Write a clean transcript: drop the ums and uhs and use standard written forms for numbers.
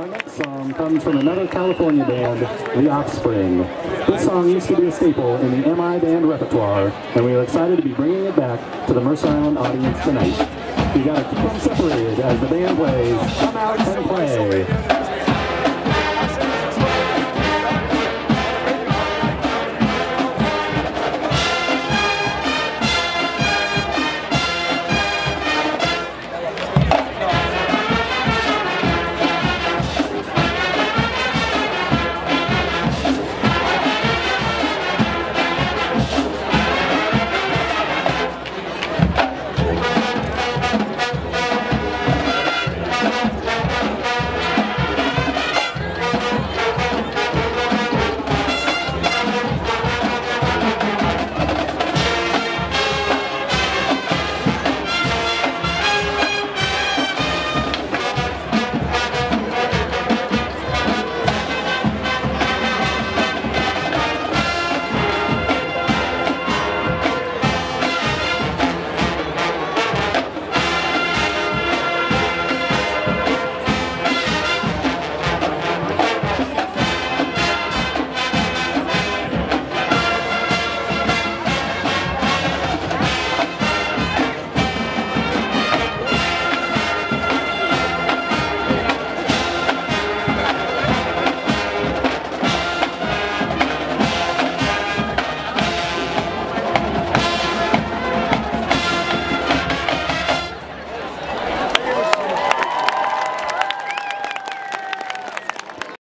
Our next song comes from another California band, The Offspring. This song used to be a staple in the MI Band repertoire, and we are excited to be bringing it back to the Mercer Island audience tonight. You gotta keep them separated as the band plays Come Out and Play.